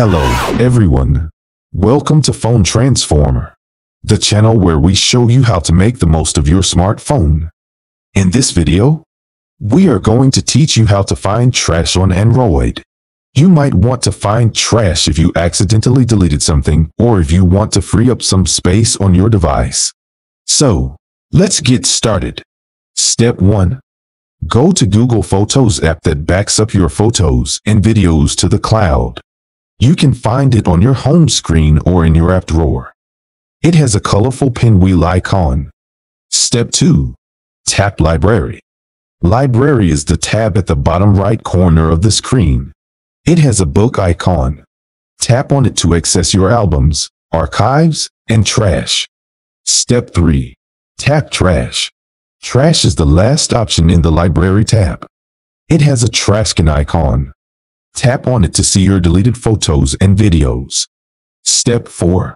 Hello, everyone. Welcome to Phone Transformer, the channel where we show you how to make the most of your smartphone. In this video, we are going to teach you how to find trash on Android. You might want to find trash if you accidentally deleted something or if you want to free up some space on your device. So, let's get started. Step 1. Go to Google Photos app that backs up your photos and videos to the cloud. You can find it on your home screen or in your app drawer. It has a colorful pinwheel icon. Step 2. Tap Library. Library is the tab at the bottom right corner of the screen. It has a book icon. Tap on it to access your albums, archives, and trash. Step 3. Tap Trash. Trash is the last option in the Library tab. It has a trash can icon. Tap on it to see your deleted photos and videos. Step 4.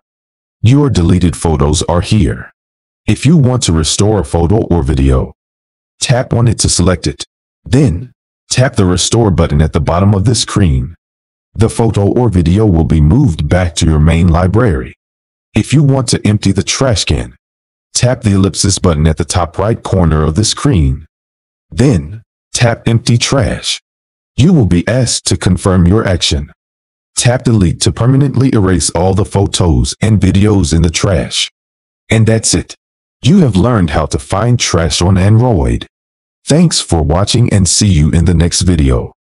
Your deleted photos are here. If you want to restore a photo or video, tap on it to select it. Then, tap the Restore button at the bottom of the screen. The photo or video will be moved back to your main library. If you want to empty the trash can, tap the ellipsis button at the top right corner of the screen. Then, tap Empty Trash. You will be asked to confirm your action. Tap Delete to permanently erase all the photos and videos in the trash. And that's it. You have learned how to find trash on Android. Thanks for watching and see you in the next video.